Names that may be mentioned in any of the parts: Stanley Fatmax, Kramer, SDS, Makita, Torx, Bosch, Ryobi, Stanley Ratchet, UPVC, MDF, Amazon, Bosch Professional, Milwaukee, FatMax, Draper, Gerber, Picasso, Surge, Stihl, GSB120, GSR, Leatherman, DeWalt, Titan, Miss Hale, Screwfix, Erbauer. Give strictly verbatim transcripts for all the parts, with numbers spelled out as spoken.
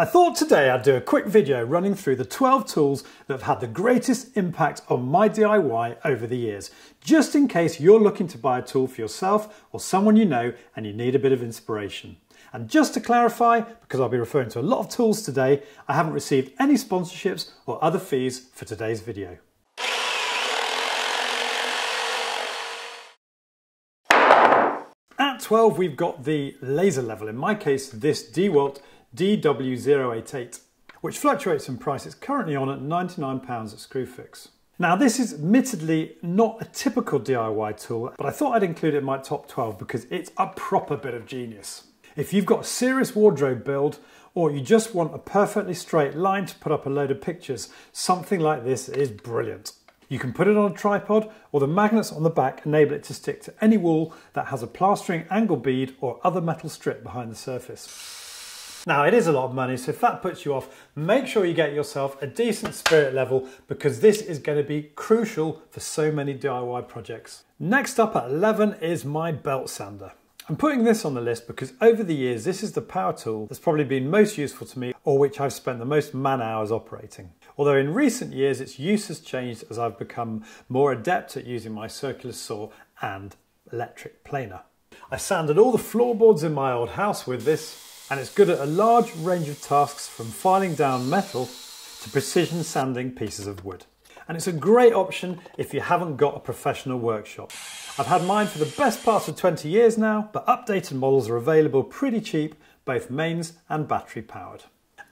I thought today I'd do a quick video running through the twelve tools that have had the greatest impact on my D I Y over the years, just in case you're looking to buy a tool for yourself or someone you know and you need a bit of inspiration. And just to clarify, because I'll be referring to a lot of tools today, I haven't received any sponsorships or other fees for today's video. At twelve, we've got the laser level, in my case this DeWalt D W zero eight eight, which fluctuates in price. It's currently on at ninety-nine pounds at Screwfix. Now this is admittedly not a typical D I Y tool, but I thought I'd include it in my top twelve because it's a proper bit of genius. If you've got a serious wardrobe build or you just want a perfectly straight line to put up a load of pictures, something like this is brilliant. You can put it on a tripod, or the magnets on the back enable it to stick to any wall that has a plastering angle bead or other metal strip behind the surface. Now it is a lot of money, so if that puts you off, make sure you get yourself a decent spirit level because this is going to be crucial for so many D I Y projects. Next up at eleven is my belt sander. I'm putting this on the list because over the years this is the power tool that's probably been most useful to me or which I've spent the most man hours operating. Although in recent years its use has changed as I've become more adept at using my circular saw and electric planer. I sanded all the floorboards in my old house with this, and it's good at a large range of tasks from filing down metal to precision sanding pieces of wood. And it's a great option if you haven't got a professional workshop. I've had mine for the best part of twenty years now, but updated models are available pretty cheap, both mains and battery powered.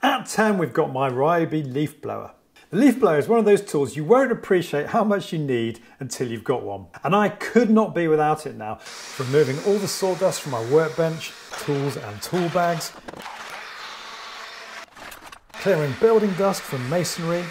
At ten, we've got my Ryobi leaf blower. The leaf blower is one of those tools you won't appreciate how much you need until you've got one. And I could not be without it now. Removing all the sawdust from my workbench, tools and tool bags, clearing building dust from masonry.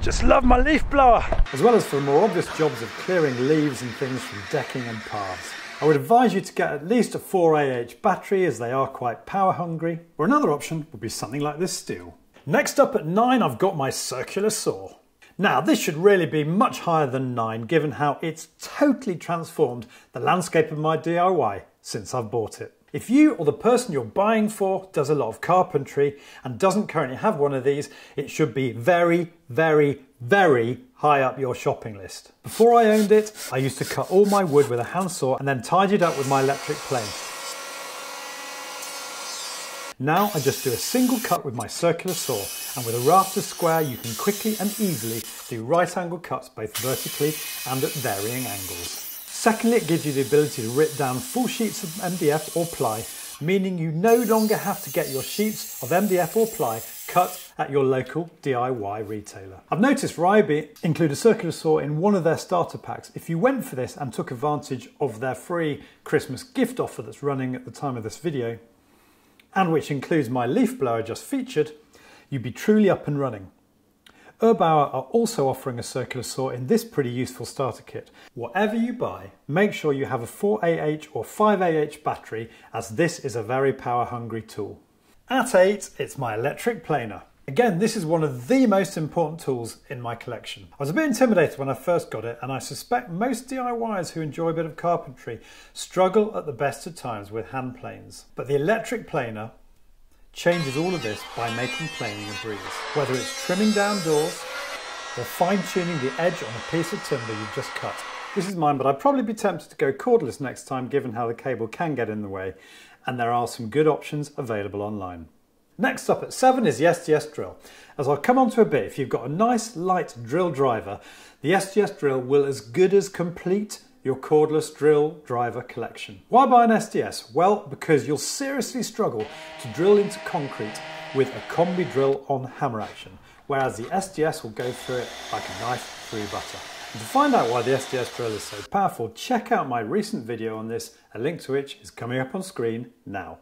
Just love my leaf blower! As well as for more obvious jobs of clearing leaves and things from decking and paths. I would advise you to get at least a four A H battery as they are quite power hungry. Or another option would be something like this Stihl. Next up at nine, I've got my circular saw. Now this should really be much higher than nine given how it's totally transformed the landscape of my D I Y since I've bought it. If you or the person you're buying for does a lot of carpentry and doesn't currently have one of these, it should be very, very, very high up your shopping list. Before I owned it, I used to cut all my wood with a handsaw and then tidied up with my electric plane. Now I just do a single cut with my circular saw, and with a rafter square you can quickly and easily do right angle cuts both vertically and at varying angles. Secondly, it gives you the ability to rip down full sheets of M D F or ply, meaning you no longer have to get your sheets of M D F or ply cut at your local D I Y retailer. I've noticed Ryobi include a circular saw in one of their starter packs. If you went for this and took advantage of their free Christmas gift offer that's running at the time of this video, and which includes my leaf blower just featured, you'd be truly up and running. Erbauer are also offering a circular saw in this pretty useful starter kit. Whatever you buy, make sure you have a four A H or five A H battery as this is a very power hungry tool. At eight, it's my electric planer. Again, this is one of the most important tools in my collection. I was a bit intimidated when I first got it, and I suspect most D I Ys who enjoy a bit of carpentry struggle at the best of times with hand planes. But the electric planer changes all of this by making planing a breeze. Whether it's trimming down doors or fine-tuning the edge on a piece of timber you've just cut. This is mine, but I'd probably be tempted to go cordless next time given how the cable can get in the way, and there are some good options available online. Next up at seven is the S D S drill. As I'll come on to a bit, if you've got a nice light drill driver, the S D S drill will as good as complete your cordless drill driver collection. Why buy an S D S? Well, because you'll seriously struggle to drill into concrete with a combi drill on hammer action, whereas the S D S will go through it like a knife through butter. And to find out why the S D S drill is so powerful, check out my recent video on this, a link to which is coming up on screen now.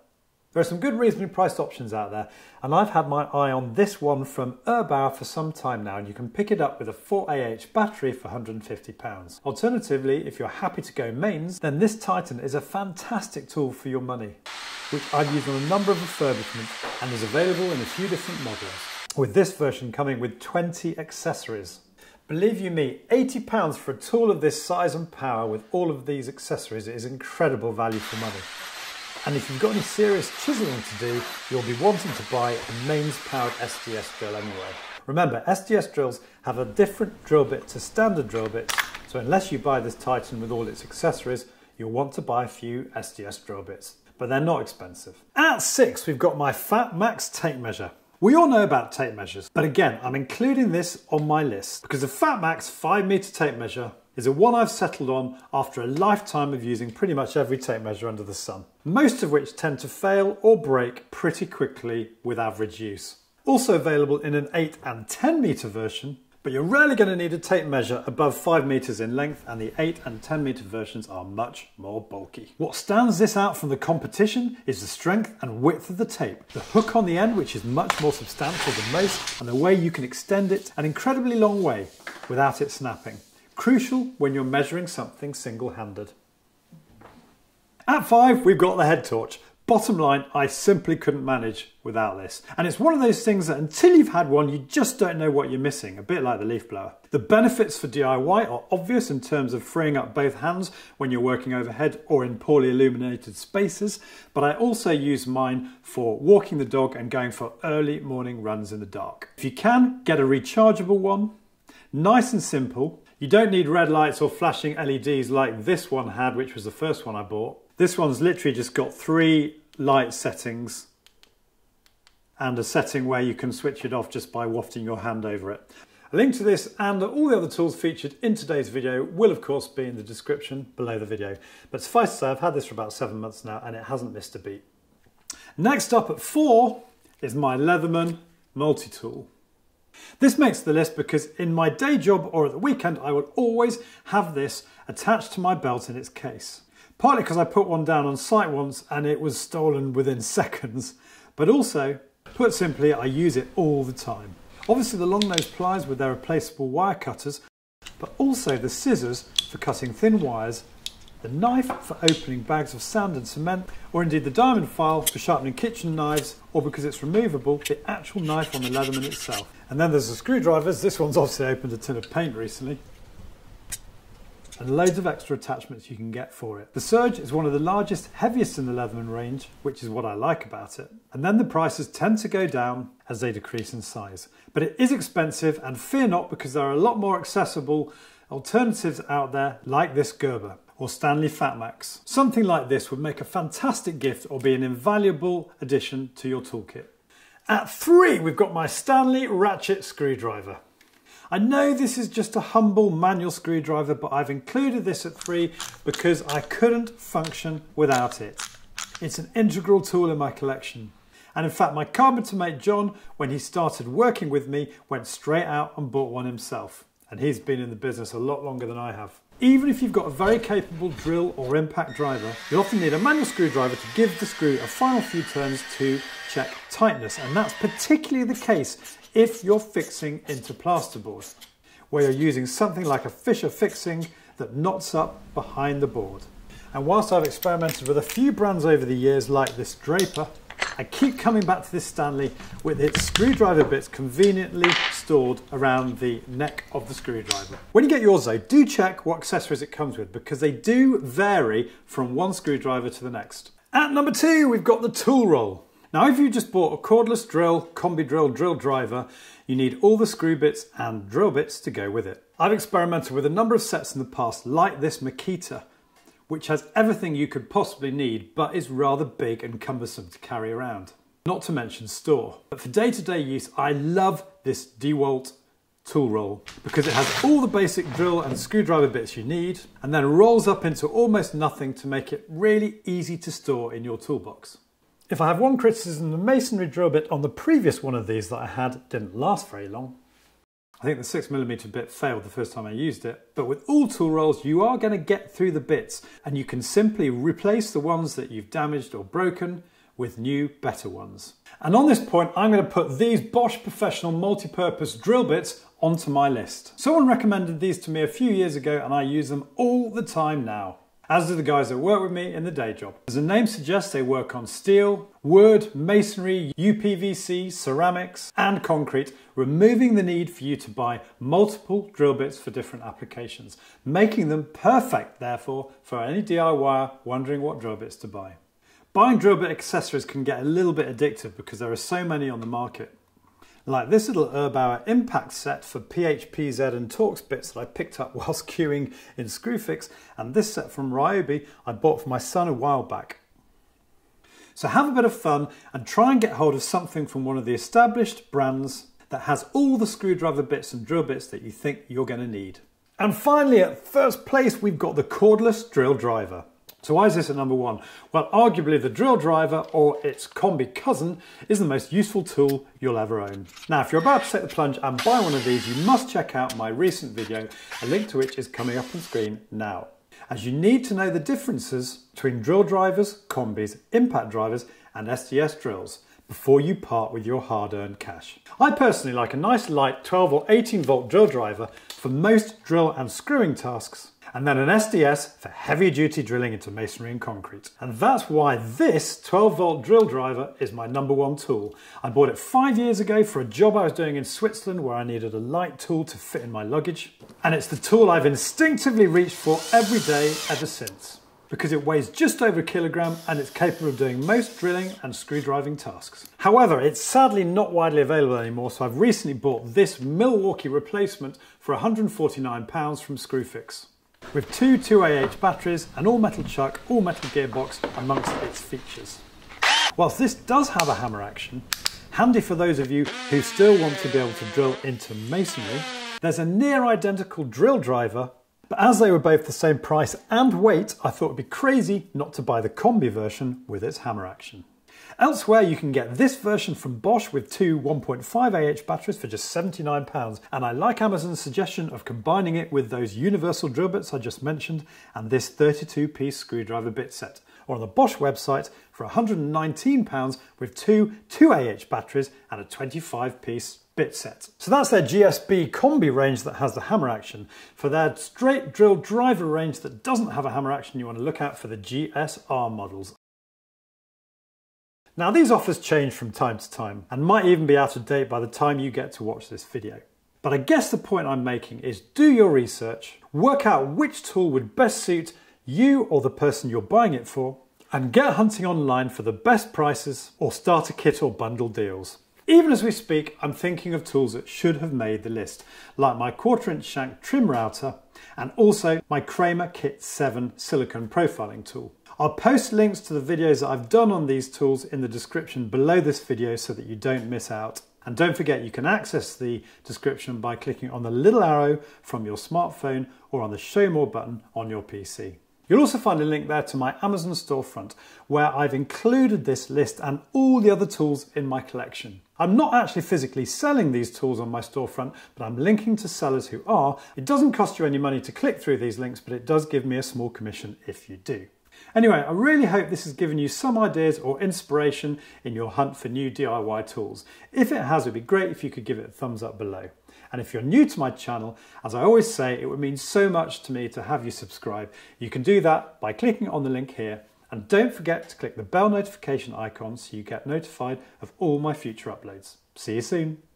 There are some good reasonably priced options out there, and I've had my eye on this one from Erbauer for some time now, and you can pick it up with a four A H battery for one hundred and fifty pounds. Alternatively, if you're happy to go mains, then this Titan is a fantastic tool for your money, which I've used on a number of refurbishments and is available in a few different models, with this version coming with twenty accessories. Believe you me, eighty pounds for a tool of this size and power with all of these accessories is incredible value for money. And if you've got any serious chiseling to do, you'll be wanting to buy a mains-powered S D S drill anyway. Remember, S D S drills have a different drill bit to standard drill bits, so unless you buy this Titan with all its accessories, you'll want to buy a few S D S drill bits. But they're not expensive. At six, we've got my FatMax tape measure. We all know about tape measures, but again, I'm including this on my list because the FatMax five meter tape measure is the one I've settled on after a lifetime of using pretty much every tape measure under the sun, most of which tend to fail or break pretty quickly with average use. Also available in an eight and ten meter version, but you're rarely going to need a tape measure above five meters in length, and the eight and ten meter versions are much more bulky. What stands this out from the competition is the strength and width of the tape, the hook on the end, which is much more substantial than most, and the way you can extend it an incredibly long way without it snapping. Crucial when you're measuring something single-handed. At five, we've got the head torch. Bottom line, I simply couldn't manage without this. And it's one of those things that until you've had one, you just don't know what you're missing, a bit like the leaf blower. The benefits for D I Y are obvious in terms of freeing up both hands when you're working overhead or in poorly illuminated spaces, but I also use mine for walking the dog and going for early morning runs in the dark. If you can, get a rechargeable one, nice and simple. You don't need red lights or flashing L E Ds like this one had, which was the first one I bought. This one's literally just got three light settings and a setting where you can switch it off just by wafting your hand over it. A link to this and all the other tools featured in today's video will of course be in the description below the video. But suffice to say, I've had this for about seven months now and it hasn't missed a beat. Next up at four is my Leatherman multi-tool. This makes the list because in my day job or at the weekend, I will always have this attached to my belt in its case. Partly because I put one down on site once and it was stolen within seconds, but also, put simply, I use it all the time. Obviously the long-nosed pliers with their replaceable wire cutters, but also the scissors for cutting thin wires, the knife for opening bags of sand and cement, or indeed the diamond file for sharpening kitchen knives, or because it's removable, the actual knife on the Leatherman itself. And then there's the screwdrivers. This one's obviously opened a tin of paint recently. And loads of extra attachments you can get for it. The Surge is one of the largest, heaviest in the Leatherman range, which is what I like about it. And then the prices tend to go down as they decrease in size. But it is expensive, and fear not, because there are a lot more accessible alternatives out there like this Gerber or Stanley Fatmax. Something like this would make a fantastic gift or be an invaluable addition to your toolkit. At three, we've got my Stanley Ratchet screwdriver. I know this is just a humble manual screwdriver, but I've included this at three because I couldn't function without it. It's an integral tool in my collection. And in fact, my carpenter mate John, when he started working with me, went straight out and bought one himself. And he's been in the business a lot longer than I have. Even if you've got a very capable drill or impact driver, you'll often need a manual screwdriver to give the screw a final few turns to check tightness. And that's particularly the case if you're fixing into plasterboard, where you're using something like a Fisher fixing that knots up behind the board. And whilst I've experimented with a few brands over the years like this Draper, I keep coming back to this Stanley with its screwdriver bits conveniently stored around the neck of the screwdriver. When you get yours though, do check what accessories it comes with because they do vary from one screwdriver to the next. At number two, we've got the tool roll. Now if you just bought a cordless drill, combi drill, drill driver, you need all the screw bits and drill bits to go with it. I've experimented with a number of sets in the past like this Makita, which has everything you could possibly need but is rather big and cumbersome to carry around. Not to mention store. But for day-to-day use, I love this DeWalt tool roll because it has all the basic drill and screwdriver bits you need and then rolls up into almost nothing to make it really easy to store in your toolbox. If I have one criticism, the masonry drill bit on the previous one of these that I had didn't last very long. I think the six millimeter bit failed the first time I used it, but with all tool rolls you are going to get through the bits and you can simply replace the ones that you've damaged or broken with new, better ones. And on this point, I'm going to put these Bosch Professional multi-purpose drill bits onto my list. Someone recommended these to me a few years ago and I use them all the time now, as do the guys that work with me in the day job. As the name suggests, they work on steel, wood, masonry, U P V C, ceramics, and concrete, removing the need for you to buy multiple drill bits for different applications, making them perfect, therefore, for any DIYer wondering what drill bits to buy. Buying drill bit accessories can get a little bit addictive because there are so many on the market. Like this little Erbauer impact set for P H P Z and Torx bits that I picked up whilst queuing in Screwfix, and this set from Ryobi I bought for my son a while back. So have a bit of fun and try and get hold of something from one of the established brands that has all the screwdriver bits and drill bits that you think you're going to need. And finally, at first place, we've got the cordless drill driver. So why is this at number one? Well, arguably the drill driver, or its combi cousin, is the most useful tool you'll ever own. Now, if you're about to take the plunge and buy one of these, you must check out my recent video, a link to which is coming up on screen now, as you need to know the differences between drill drivers, combis, impact drivers, and S D S drills before you part with your hard-earned cash. I personally like a nice light twelve or eighteen volt drill driver for most drill and screwing tasks, and then an S D S for heavy duty drilling into masonry and concrete. And that's why this twelve volt drill driver is my number one tool. I bought it five years ago for a job I was doing in Switzerland where I needed a light tool to fit in my luggage. And it's the tool I've instinctively reached for every day ever since, because it weighs just over a kilogram and it's capable of doing most drilling and screwdriving tasks. However, it's sadly not widely available anymore, so I've recently bought this Milwaukee replacement for one hundred forty-nine pounds from Screwfix, with two two A H batteries, an all-metal chuck, all-metal gearbox amongst its features. Whilst this does have a hammer action, handy for those of you who still want to be able to drill into masonry, there's a near-identical drill driver, but as they were both the same price and weight, I thought it would be crazy not to buy the combi version with its hammer action. Elsewhere, you can get this version from Bosch with two one point five A H batteries for just seventy-nine pounds, and I like Amazon's suggestion of combining it with those universal drill bits I just mentioned and this thirty-two piece screwdriver bit set, or on the Bosch website for one hundred nineteen pounds with two two A H batteries and a twenty-five piece bit set. So that's their G S B combi range that has the hammer action. For their straight drill driver range that doesn't have a hammer action, you want to look out for the G S R models. Now, these offers change from time to time and might even be out of date by the time you get to watch this video. But I guess the point I'm making is do your research, work out which tool would best suit you or the person you're buying it for, and get hunting online for the best prices or starter kit or bundle deals. Even as we speak, I'm thinking of tools that should have made the list, like my quarter inch shank trim router and also my Kramer Kit seven silicone profiling tool. I'll post links to the videos that I've done on these tools in the description below this video so that you don't miss out. And don't forget, you can access the description by clicking on the little arrow from your smartphone or on the Show More button on your P C. You'll also find a link there to my Amazon storefront where I've included this list and all the other tools in my collection. I'm not actually physically selling these tools on my storefront, but I'm linking to sellers who are. It doesn't cost you any money to click through these links, but it does give me a small commission if you do. Anyway, I really hope this has given you some ideas or inspiration in your hunt for new D I Y tools. If it has, it would be great if you could give it a thumbs up below. And if you're new to my channel, as I always say, it would mean so much to me to have you subscribe. You can do that by clicking on the link here. And don't forget to click the bell notification icon so you get notified of all my future uploads. See you soon.